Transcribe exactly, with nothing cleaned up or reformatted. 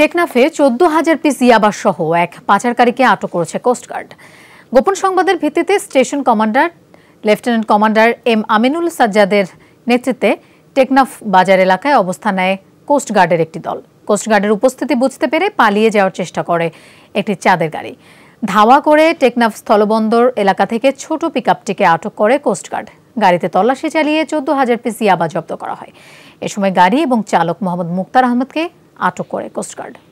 টেকনাফে চোদ্দ হাজার পিস ইয়াবা সহ এক পাচারকারীকে আটক করেছে কোস্টগার্ড। গোপন সংবাদের ভিত্তিতে station commander lieutenant commander M Aminul সাজ্জাদের নেতৃত্বে টেকনাফ বাজার এলাকায় অবস্থান নেয় কোস্টগার্ডের একটি দল। কোস্টগার্ডের উপস্থিতি বুঝতে পেরে পালিয়ে যাওয়ার চেষ্টা করে একটি চাঁদের গাড়ি। ধাওয়া করে টেকনাফ স্থলবন্দর এলাকা থেকে ছোট পিকআপটিকে আটক করে কোস্টগার্ড। গাড়িতে তল্লাশি চালিয়ে চোদ্দ হাজার পিস ইয়াবা জব্দ করা হয়। এ সময় গাড়ি এবং চালক মোহাম্মদ মুখতার আহমদকে আটক করে কোস্টগার্ড।